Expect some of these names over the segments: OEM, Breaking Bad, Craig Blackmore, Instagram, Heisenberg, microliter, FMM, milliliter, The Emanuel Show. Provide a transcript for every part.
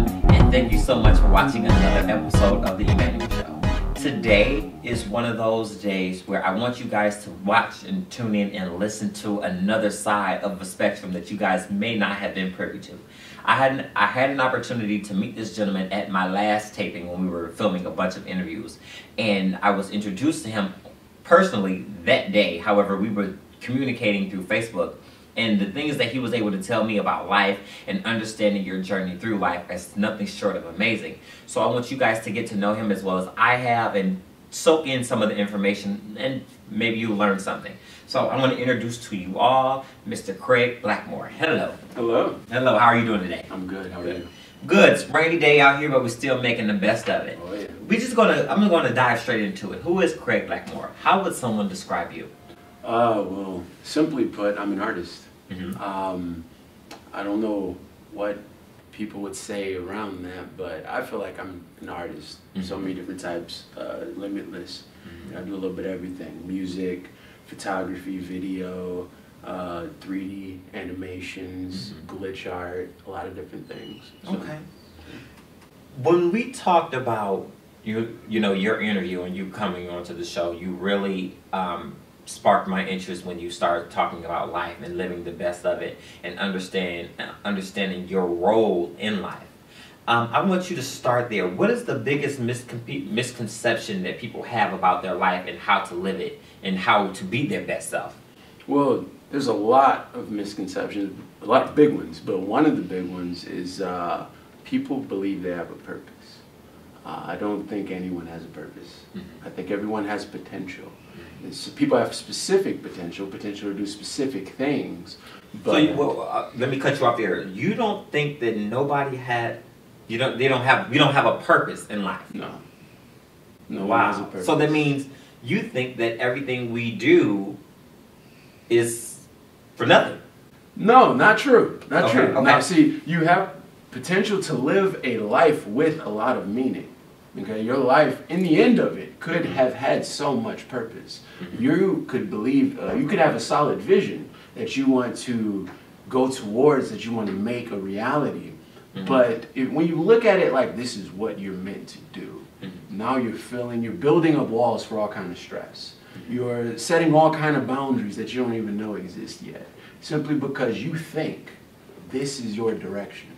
everyone, and thank you so much for watching another episode of The Emanuel Show. Today is one of those days where I want you guys to watch and tune in and listen to another side of the spectrum that you guys may not have been privy to. I had an opportunity to meet this gentleman at my last taping when we were filming a bunch of interviews, and I was introduced to him personally that day. However, we were communicating through Facebook, and the things that he was able to tell me about life and understanding your journey through life is nothing short of amazing. So I want you guys to get to know him as well as I have and soak in some of the information, and maybe you learn something. So I'm going to introduce to you all Mr. Craig Blackmore. Hello. Hello. Hello. How are you doing today? I'm good. How are you? Good. It's a rainy day out here, but we're still making the best of it. Oh, yeah. I'm going to dive straight into it. Who is Craig Blackmore? How would someone describe you? Well, simply put, I'm an artist. Mm-hmm. I don't know what people would say around that, but I feel like I'm an artist. Mm-hmm. So many different types, limitless. Mm-hmm. I do a little bit of everything. Music, photography, video, 3D animations, mm-hmm. glitch art, a lot of different things. So, okay. When we talked about your interview and you coming onto the show, you really sparked my interest when you started talking about life and living the best of it and understanding your role in life. I want you to start there. What is the biggest misconception that people have about their life and how to live it and how to be their best self? Well, there's a lot of misconceptions, a lot of big ones, but one of the big ones is people believe they have a purpose. I don't think anyone has a purpose. Mm-hmm. I think everyone has potential. Mm-hmm. So people have specific potential to do specific things. But so let me cut you off there. You don't think that nobody had, you don't have a purpose in life. No. No one has a purpose. So that means you think that everything we do is for nothing. No, not true. Not okay, true. Okay. Now, see, you have potential to live a life with a lot of meaning. Okay, your life, in the end of it, could have had so much purpose. You could believe, you could have a solid vision that you want to go towards, that you want to make a reality. Mm-hmm. But when you look at it like this is what you're meant to do, mm-hmm. now you're building up walls for all kind of stress. Mm-hmm. You're setting all kind of boundaries that you don't even know exist yet, simply because you think this is your direction.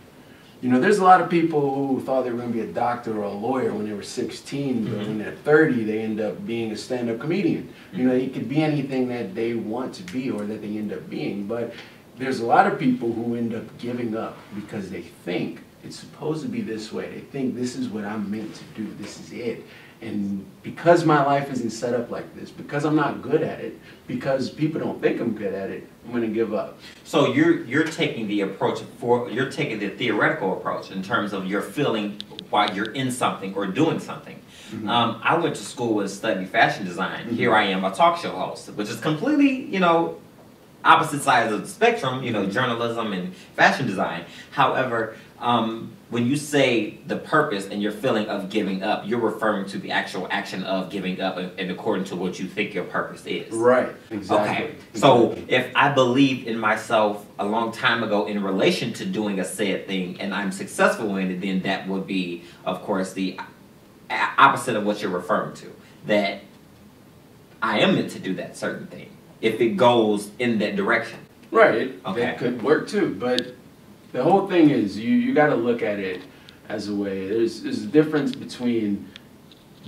You know, there's a lot of people who thought they were going to be a doctor or a lawyer when they were 16, but mm-hmm. when they're 30, they end up being a stand-up comedian. Mm-hmm. You know, it could be anything that they want to be or that they end up being, but there's a lot of people who end up giving up because they think it's supposed to be this way. They think this is what I'm meant to do. This is it. And because my life isn't set up like this, because I'm not good at it, because people don't think I'm good at it, I'm gonna give up. So you're taking the approach the theoretical approach in terms of your feeling while you're in something or doing something. Mm-hmm. I went to school and studied fashion design. Mm-hmm. Here I am, a talk show host, which is completely, opposite sides of the spectrum, journalism and fashion design. However, when you say the purpose and your feeling of giving up, you're referring to the actual action of giving up and according to what you think your purpose is. Right, exactly. Okay, so if I believed in myself a long time ago in relation to doing a said thing and I'm successful in it, then that would be, of course, the opposite of what you're referring to, that I am meant to do that certain thing. If it goes in that direction. Right, that could work too, but the whole thing is you gotta look at it as a way, there's a difference between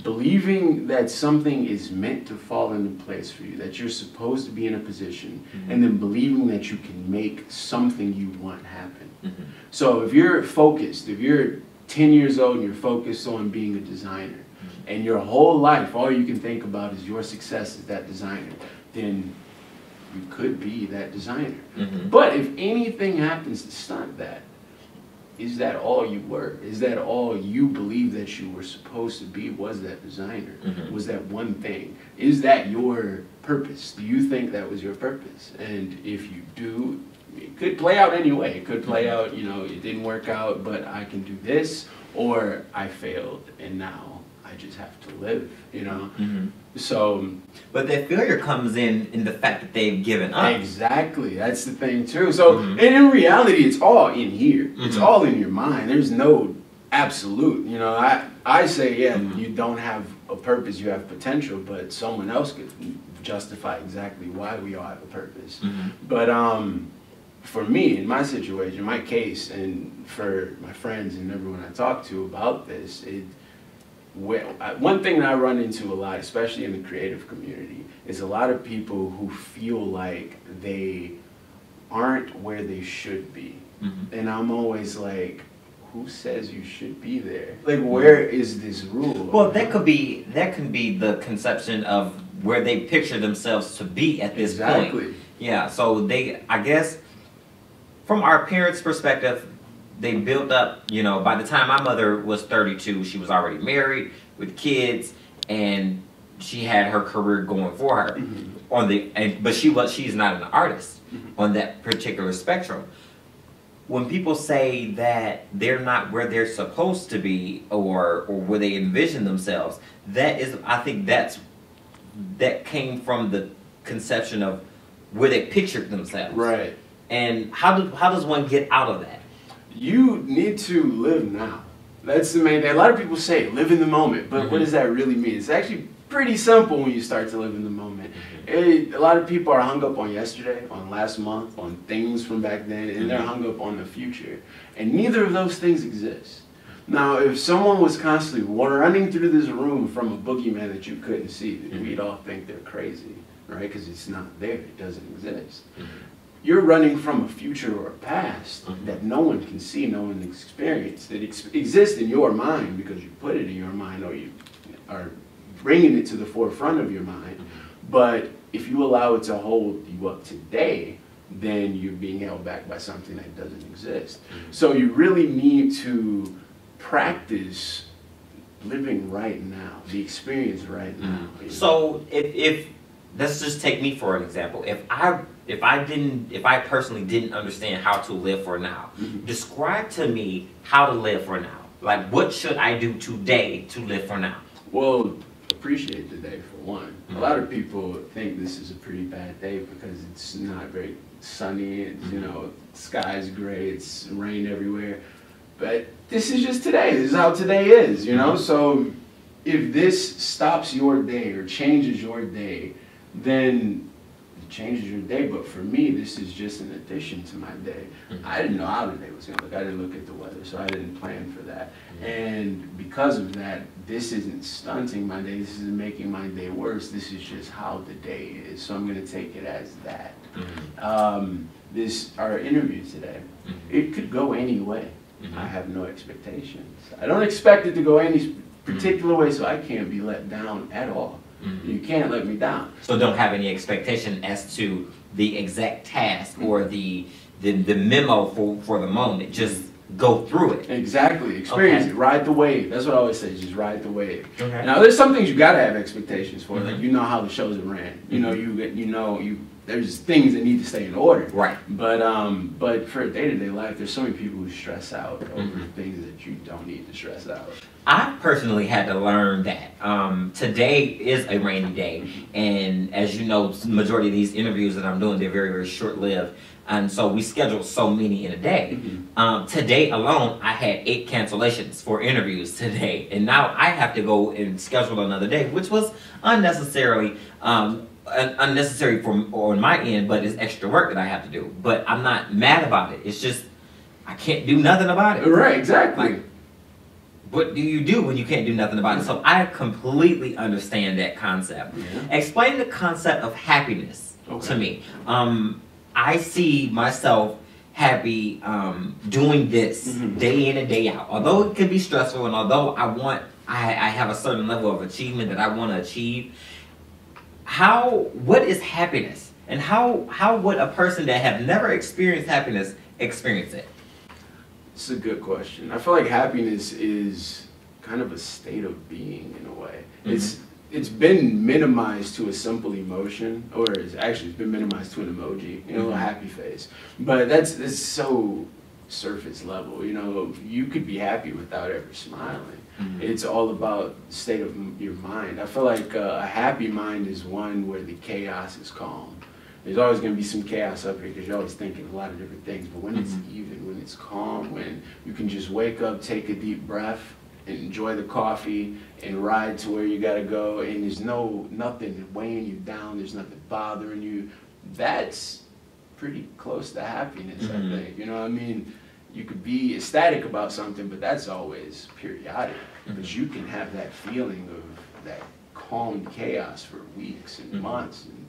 believing that something is meant to fall into place for you, that you're supposed to be in a position, mm-hmm. and then believing that you can make something you want happen. Mm-hmm. So if you're focused, if you're 10 years old and you're focused on being a designer, mm-hmm. and your whole life, all you can think about is your success as that designer, then you could be that designer. Mm-hmm. But if anything happens to stunt that, is that all you were? Is that all you believe that you were supposed to be? Was that designer? Mm-hmm. Was that one thing? Is that your purpose? Do you think that was your purpose? And if you do, it could play out anyway. It could play out, it didn't work out, but I can do this, or I failed, and now I just have to live, Mm-hmm. So, but that failure comes in the fact that they've given up. Exactly, that's the thing too. So, mm-hmm. and in reality, it's all in here. Mm-hmm. It's all in your mind. There's no Absolute. You know, I say, yeah, you don't have a purpose, you have potential, but someone else could justify exactly why we all have a purpose. But for me, in my situation, my case, and for my friends and everyone I talk to about this, one thing that I run into a lot, especially in the creative community, is a lot of people who feel like they aren't where they should be. And I'm always like, who says you should be there? Like, where is this rule? Well, that could be the conception of where they picture themselves to be at this point. Yeah, so they, I guess, from our parents' perspective, they built up, you know, by the time my mother was 32, she was already married with kids, and she had her career going for her. But she's not an artist on that particular spectrum. When people say that they're not where they're supposed to be, or where they envision themselves, that is, I think that came from the conception of where they pictured themselves. Right. And how does one get out of that? You need to live now. That's the main thing. A lot of people say live in the moment, but what does that really mean? It's actually pretty simple when you start to live in the moment. A lot of people are hung up on yesterday, on last month, on things from back then, and they're hung up on the future. And neither of those things exist. Now, if someone was constantly running through this room from a boogeyman that you couldn't see, then we'd all think they're crazy, right? Because it's not there. It doesn't exist. You're running from a future or a past that no one can see, no one experience, that exists in your mind because you put it in your mind, or you are bringing it to the forefront of your mind. But if you allow it to hold you up today, then you're being held back by something that doesn't exist. So you really need to practice living right now, the experience right now. So if let's just take me for an example. If I personally didn't understand how to live for now, describe to me how to live for now. Like, what should I do today to live for now? Well, appreciate the day, for one. A lot of people think this is a pretty bad day because it's not very sunny, and you know, the sky's gray, it's rain everywhere. But this is just today. This is how today is, you know? So if this stops your day or changes your day, then it changes your day. But for me, this is just an addition to my day. I didn't know how the day was going to look. I didn't look at the weather, so I didn't plan for that. And because of that, this isn't stunting my day. This isn't making my day worse. This is just how the day is. So I'm going to take it as that. Our interview today, it could go any way. I have no expectations. I don't expect it to go any particular way, so I can't be let down at all. You can't let me down. So don't have any expectation as to the exact task or the memo for the moment. Just go through it. Exactly. Experience it. Ride the wave. That's what I always say, just ride the wave. Now, there's some things you got to have expectations for. Like, you know how the shows have ran. You know, there's things that need to stay in order. Right. But for day-to-day life, there's so many people who stress out over things that you don't need to stress out. I personally had to learn that today is a rainy day, and as you know, the majority of these interviews that I'm doing, they're very, very short-lived, and so we schedule so many in a day. Today alone, I had 8 cancellations for interviews today, and now I have to go and schedule another day, which was unnecessarily unnecessary from on my end, but it's extra work that I have to do. But I'm not mad about it. It's just I can't do nothing about it. Right, exactly. Like, what do you do when you can't do nothing about it? So I completely understand that concept. Explain the concept of happiness to me. I see myself happy doing this day in and day out. Although it can be stressful, and although I have a certain level of achievement that I want to achieve, what is happiness? And how would a person that have never experienced happiness experience it? It's a good question. I feel like happiness is kind of a state of being in a way. It's been minimized to a simple emotion, or it's been minimized to an emoji, you know, a happy face. But that's so surface level. You know, you could be happy without ever smiling. It's all about the state of your mind. I feel like a happy mind is one where the chaos is calm. there's always going to be some chaos up here because you're always thinking a lot of different things. But when it's even, when it's calm, when you can just wake up, take a deep breath, and enjoy the coffee, and ride to where you got to go, and there's nothing weighing you down, there's nothing bothering you, that's pretty close to happiness, I think. You know what I mean? You could be ecstatic about something, but that's always periodic. But you can have that feeling of that calm chaos for weeks and months. And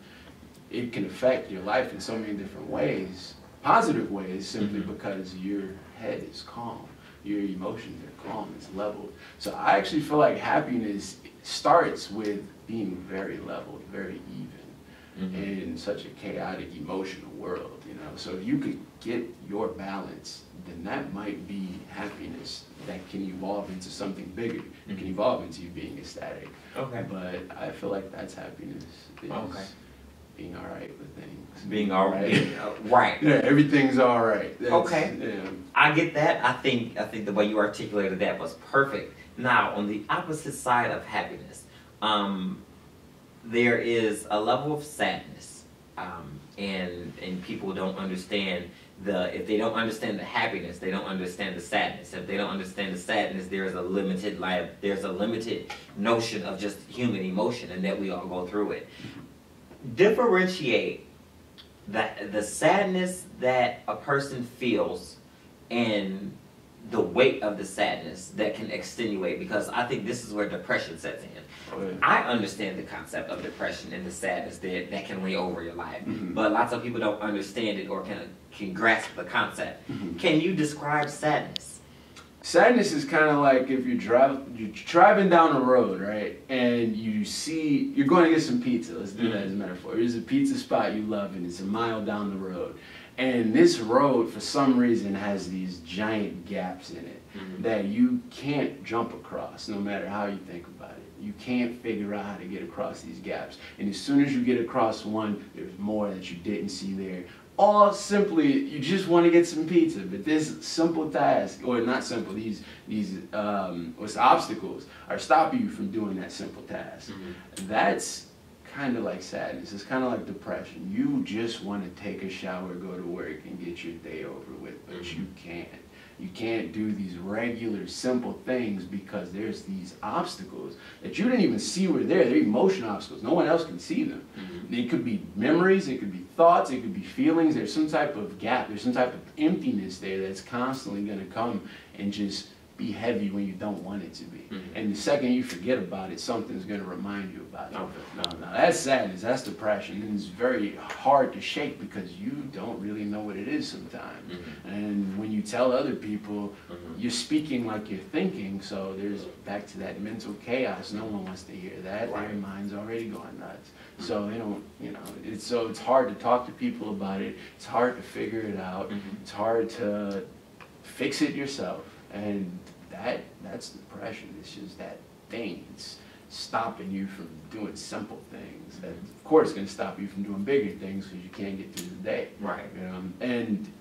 it can affect your life in so many different ways, positive ways, simply because your head is calm, your emotions are calm, it's leveled. So I actually feel like happiness starts with being very leveled, very even in such a chaotic, emotional world, you know. So if you could get your balance, then that might be happiness that can evolve into something bigger. It can evolve into you being ecstatic. Okay. But I feel like that's happiness. Okay. Being all right with things. Being all right. Right. Yeah, everything's all right. That's, okay. Yeah. I get that. I think the way you articulated that was perfect. Now, on the opposite side of happiness, there is a level of sadness, and people don't understand the, if they don't understand the happiness, they don't understand the sadness. If they don't understand the sadness, there is a limited life, there's a limited notion of just human emotion, and that we all go through it. Differentiate the sadness that a person feels and the weight of the sadness that can extenuate, because I think this is where depression sets in. I understand the concept of depression and the sadness that can weigh over your life, but lots of people don't understand it or can grasp the concept. Can you describe sadness? Sadness is kind of like if you're driving down a road, right, and you see, you're going to get some pizza, let's do that as a metaphor. There's a pizza spot you love and it's a mile down the road. And this road, for some reason, has these giant gaps in it that you can't jump across, no matter how you think about it. You can't figure out how to get across these gaps. And as soon as you get across one, there's more that you didn't see there. All simply, you just want to get some pizza, but this simple task, or not simple, these obstacles are stopping you from doing that simple task. That's kind of like sadness. It's kind of like depression. You just want to take a shower, go to work, and get your day over with, but you can't. You can't do these regular, simple things because there's these obstacles that you didn't even see were there. They're emotional obstacles. No one else can see them. It could be memories, it could be thoughts, it could be feelings. There's some type of gap. There's some type of emptiness there that's constantly going to come and just be heavy when you don't want it to be. And the second you forget about it, something's going to remind you about it. No, that's sadness, that's depression, and it's very hard to shake because you don't really know what it is sometimes. And when you tell other people, you're speaking like you're thinking, so there's back to that mental chaos. No one wants to hear that. Their mind's already going nuts. So they don't, you know, so it's hard to talk to people about it. It's hard to figure it out. It's hard to fix it yourself. And that's depression. It's just that thing. It's stopping you from doing simple things. That, of course, going to stop you from doing bigger things because you can't get through the day. Right. You know? And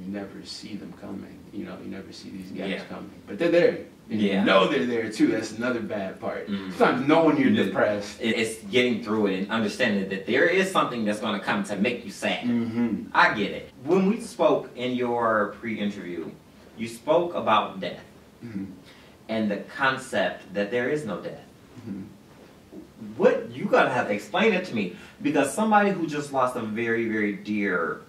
you never see them coming. You know, you never see these guys coming. But they're there. And you know they're there, too. That's another bad part. Sometimes knowing you're depressed. It's getting through it and understanding that there is something that's going to come to make you sad. I get it. When we spoke in your pre-interview, you spoke about death and the concept that there is no death. What, you gotta have to explain it to me, because somebody who just lost a very, very dear,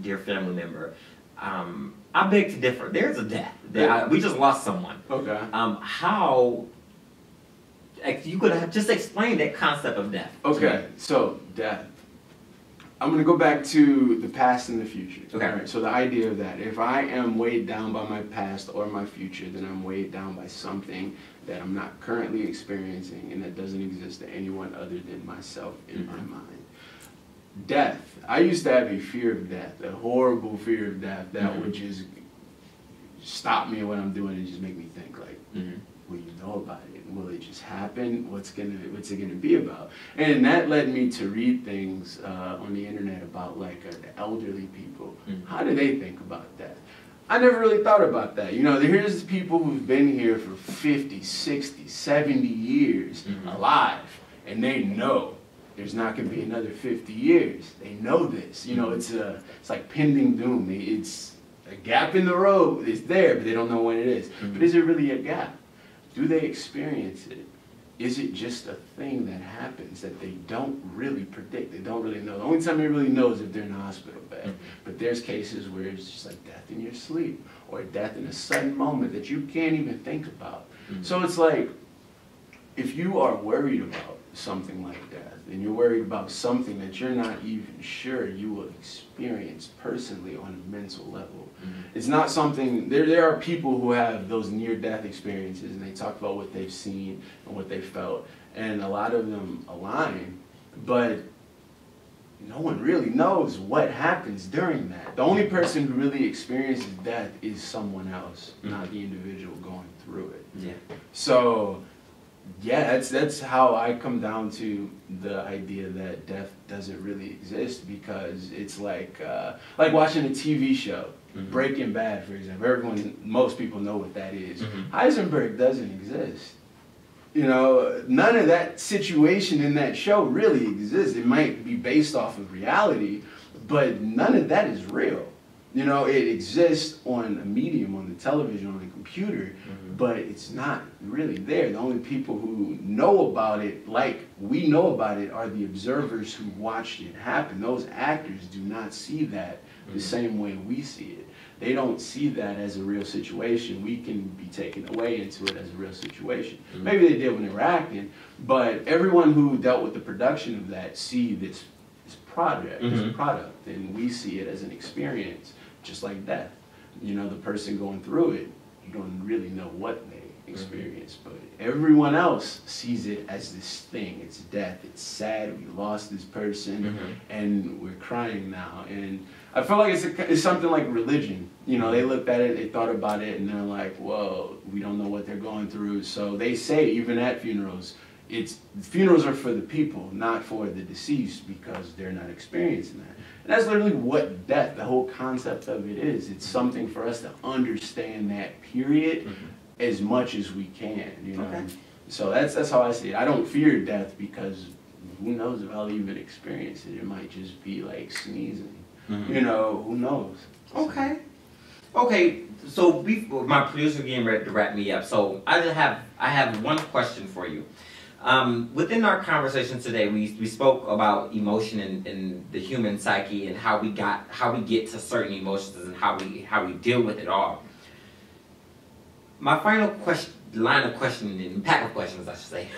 dear family member, I beg to differ. There's a death. We just lost someone. Okay. How? You could have just explained that concept of death. Okay. So death. I'm going to go back to the past and the future. Okay. All right, so the idea of that, if I am weighed down by my past or my future, then I'm weighed down by something that I'm not currently experiencing and that doesn't exist to anyone other than myself in my mind. Death. I used to have a fear of death, a horrible fear of death that would just stop me in what I'm doing and just make me think like, will you know about it? Will it just happen? What's it gonna be about? And that led me to read things on the internet about like the elderly people. How do they think about that? I never really thought about that. You know, here's people who've been here for 50, 60, 70 years alive, and they know there's not going to be another 50 years. They know this. You know, it's like pending doom. It's a gap in the road. It's there, but they don't know when it is. But is it really a gap? Do they experience it? Is it just a thing that happens that they don't really predict? They don't really know. The only time they really know is if they're in a hospital bed. But there's cases where it's just like death in your sleep or death in a sudden moment that you can't even think about. So it's like, if you are worried about something like death, and you're worried about something that you're not even sure you will experience personally on a mental level. It's not something, there are people who have those near-death experiences and they talk about what they've seen and what they felt, and a lot of them align, but no one really knows what happens during that. The only person who really experiences death is someone else, not the individual going through it. Yeah. So, yeah, that's how I come down to the idea that death doesn't really exist, because it's like watching a TV show, Breaking Bad, for example. Most people know what that is. Heisenberg doesn't exist. You know, none of that situation in that show really exists. It might be based off of reality, but none of that is real. You know, it exists on a medium, on the television, on the computer, but it's not really there. The only people who know about it, like we know about it, are the observers who watched it happen. Those actors do not see that the same way we see it. They don't see that as a real situation. We can be taken away into it as a real situation. Maybe they did when they were acting, but everyone who dealt with the production of that see this project, this product, and we see it as an experience. Just like death, you know, the person going through it, you don't really know what they experience, but everyone else sees it as this thing. It's death, it's sad, we lost this person, and we're crying now. And I feel like it's something like religion. You know, they looked at it, they thought about it, and they're like, well, we don't know what they're going through. So they say, even at funerals, funerals are for the people, not for the deceased, because they're not experiencing that. And that's literally what death, the whole concept of it is. It's something for us to understand that period as much as we can, you know. So that's how I see it. I don't fear death because who knows if I'll even experience it. It might just be like sneezing, you know, who knows. Okay. Okay, so my producer getting ready to wrap me up, so I have one question for you. Within our conversation today, we spoke about emotion and the human psyche and how we get to certain emotions and how we deal with it all. My final question, line of questioning, and pack of questions, I should say.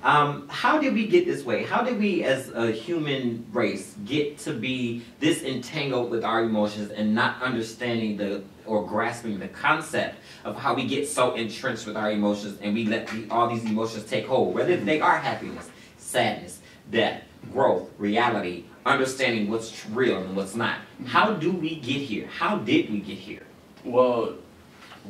How did we get this way? How did we, as a human race, get to be this entangled with our emotions and not understanding or grasping the concept of how we get so entrenched with our emotions and we let all these emotions take hold, whether they are happiness, sadness, death, growth, reality, understanding what's real and what's not. How do we get here? How did we get here? Well,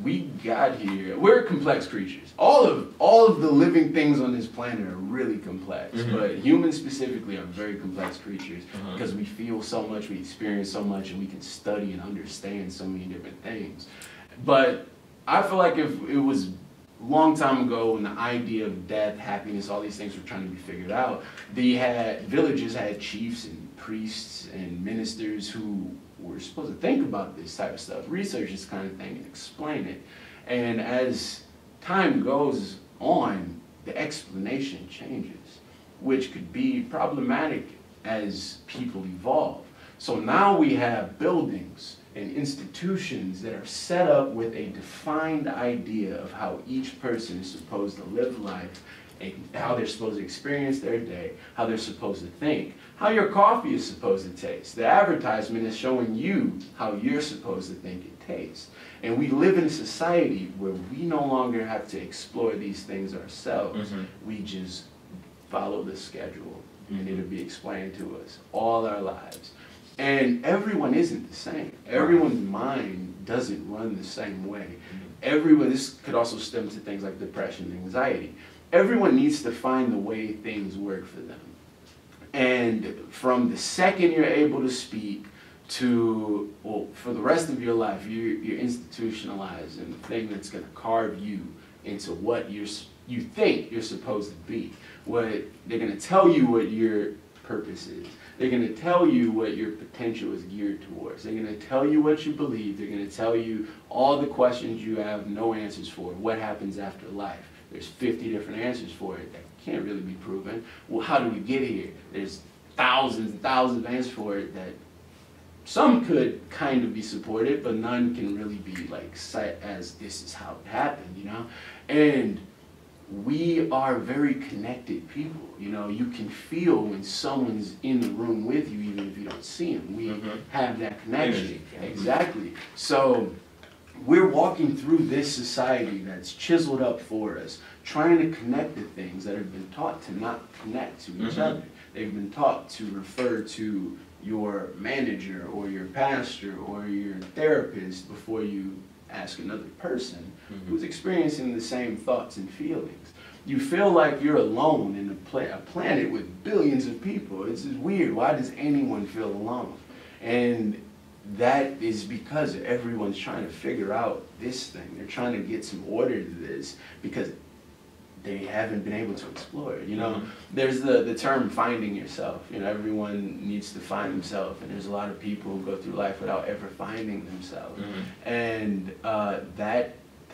we got here. We're complex creatures. All of the living things on this planet are really complex, but humans specifically are very complex creatures because we feel so much, we experience so much, and we can study and understand so many different things. But I feel like if it was a long time ago when the idea of death, happiness, all these things were trying to be figured out, villages had chiefs and priests and ministers who we're supposed to think about this type of stuff, research this kind of thing, and explain it. And as time goes on, the explanation changes, which could be problematic as people evolve. So now we have buildings and institutions that are set up with a defined idea of how each person is supposed to live life, and how they're supposed to experience their day, how they're supposed to think, how your coffee is supposed to taste. The advertisement is showing you how you're supposed to think it tastes. And we live in a society where we no longer have to explore these things ourselves. We just follow the schedule, and it'll be explained to us all our lives. And everyone isn't the same. Everyone's mind doesn't run the same way. This could also stem to things like depression and anxiety. Everyone needs to find the way things work for them. And from the second you're able to speak to, well, for the rest of your life, you're institutionalized in the thing that's going to carve you into what you think you're supposed to be. They're going to tell you what you're purpose is. They're going to tell you what your potential is geared towards. They're going to tell you what you believe. They're going to tell you all the questions you have no answers for. What happens after life? There's 50 different answers for it that can't really be proven. Well, how do we get here? There's thousands and thousands of answers for it that some could kind of be supported, but none can really be like set as this is how it happened, you know? And we are very connected people, you know? You can feel when someone's in the room with you, even if you don't see them. We have that connection. Energy. Exactly. So we're walking through this society that's chiseled up for us, trying to connect to things that have been taught to not connect to each other. They've been taught to refer to your manager or your pastor or your therapist before you ask another person who's experiencing the same thoughts and feelings. You feel like you're alone in a planet with billions of people. This is weird. Why does anyone feel alone? And that is because everyone's trying to figure out this thing. They're trying to get some order to this because they haven't been able to explore it. You know, there's the term finding yourself. You know, everyone needs to find themselves, and there's a lot of people who go through life without ever finding themselves. And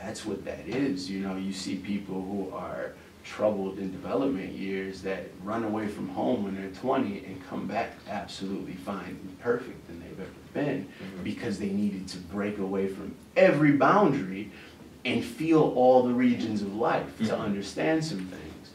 that's what that is. You know, you see people who are troubled in development years that run away from home when they're 20 and come back absolutely fine and perfect than they've ever been because they needed to break away from every boundary and feel all the regions of life to understand some things.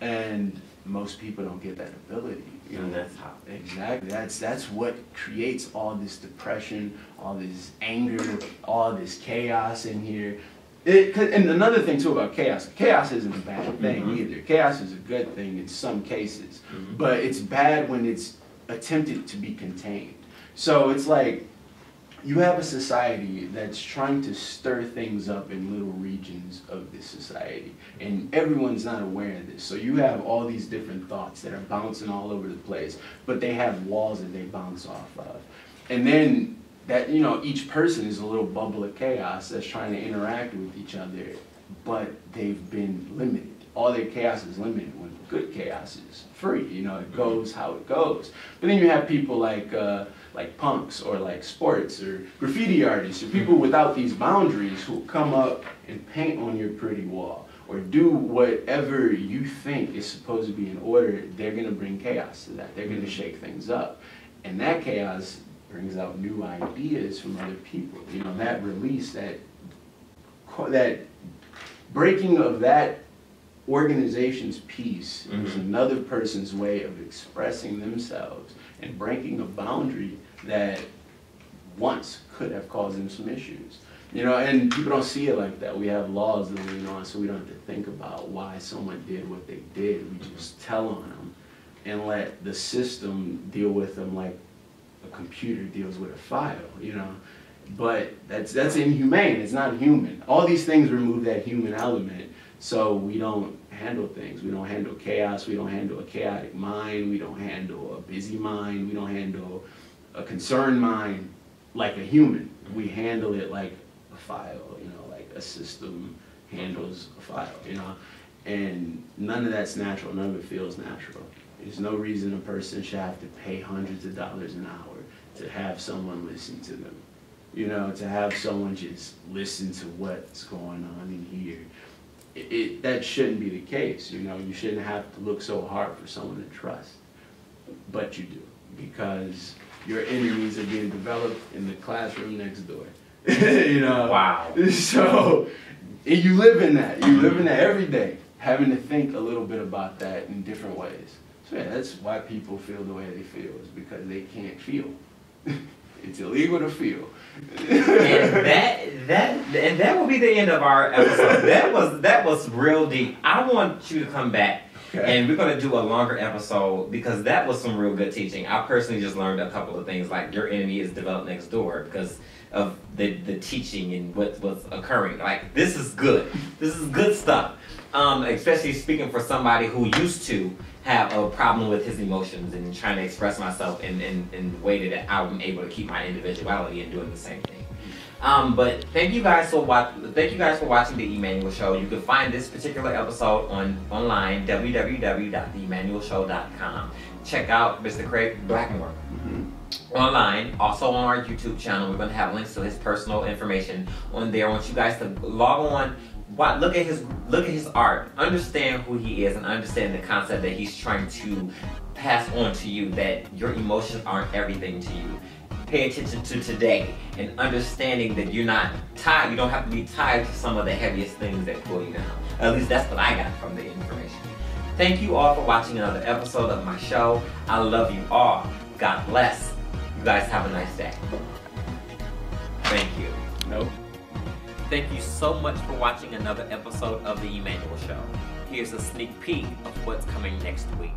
And most people don't get that ability. You know, that's how, exactly. That's what creates all this depression, all this anger, all this chaos in here. And another thing too about chaos, chaos isn't a bad thing either. Chaos is a good thing in some cases, but it's bad when it's attempted to be contained. So it's like, you have a society that's trying to stir things up in little regions of this society, and everyone's not aware of this. So you have all these different thoughts that are bouncing all over the place, but they have walls that they bounce off of. And then that, you know, each person is a little bubble of chaos that's trying to interact with each other, but they've been limited. All their chaos is limited when good chaos is free. You know, it goes how it goes. But then you have people like punks or like sports or graffiti artists or people without these boundaries who come up and paint on your pretty wall or do whatever you think is supposed to be in order. They're going to bring chaos to that. They're going to shake things up. And that chaos brings out new ideas from other people. You know, that release, that breaking of that organization's piece is another person's way of expressing themselves and breaking a boundary that once could have caused them some issues. You know, and people don't see it like that. We have laws that lean on, so we don't have to think about why someone did what they did. We just tell on them and let the system deal with them like a computer deals with a file, you know. But that's inhumane. It's not human. All these things remove that human element. So we don't handle things. We don't handle chaos. We don't handle a chaotic mind. We don't handle a busy mind. We don't handle a concerned mind like a human. We handle it like a file, you know, like a system handles a file, you know. And none of that's natural. None of it feels natural. There's no reason a person should have to pay hundreds of dollars an hour to have someone listen to them, you know, to have someone just listen to what's going on in here. That shouldn't be the case, you know. You shouldn't have to look so hard for someone to trust, but you do, because your enemies are being developed in the classroom next door. You know. Wow. So you live in that. You live in that every day, having to think a little bit about that in different ways. So yeah, that's why people feel the way they feel, is because they can't feel. It's illegal to feel. And that will be the end of our episode. That was real deep. I want you to come back, and we're going to do a longer episode, because that was some real good teaching. I personally just learned a couple of things, like your enemy is developed next door, because of the teaching and what's occurring. Like, this is good. This is good stuff. Especially speaking for somebody who used to have a problem with his emotions and trying to express myself in the way that I'm able to keep my individuality and doing the same thing. But thank you guys for watching. Thank you guys for watching The Emanuel Show. You can find this particular episode online www.theemanuelshow.com. Check out Mr. Craig Blackmore online. Also on our YouTube channel, we're going to have links to his personal information on there. I want you guys to log on. Look at his art, understand who he is, and understand the concept that he's trying to pass on to you, that your emotions aren't everything to you. Pay attention to today and understanding that you're not tied, you don't have to be tied to some of the heaviest things that pull you down. At least that's what I got from the information. Thank you all for watching another episode of my show. I love you all. God bless. You guys have a nice day. Thank you. Nope. Thank you so much for watching another episode of The Emanuel Show. Here's a sneak peek of what's coming next week.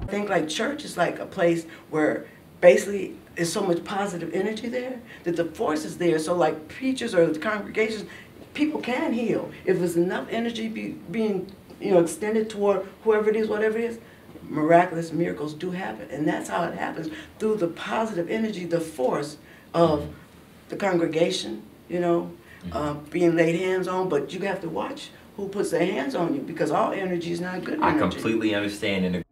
I think like church is like a place where basically there's so much positive energy there that the force is there. So like preachers or the congregations, people can heal. If there's enough energy being extended toward whoever it is, whatever it is, miraculous miracles do happen. And that's how it happens, through the positive energy, the force of the congregation, being laid hands on, but you have to watch who puts their hands on you, because all energy is not good energy. I completely understand and agree.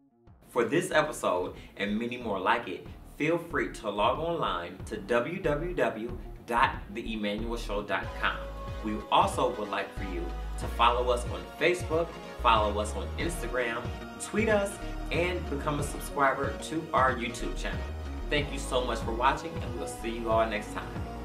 For this episode and many more like it, feel free to log online to www.theemanuelshow.com. We also would like for you to follow us on Facebook, follow us on Instagram, tweet us, and become a subscriber to our YouTube channel. Thank you so much for watching, and we'll see you all next time.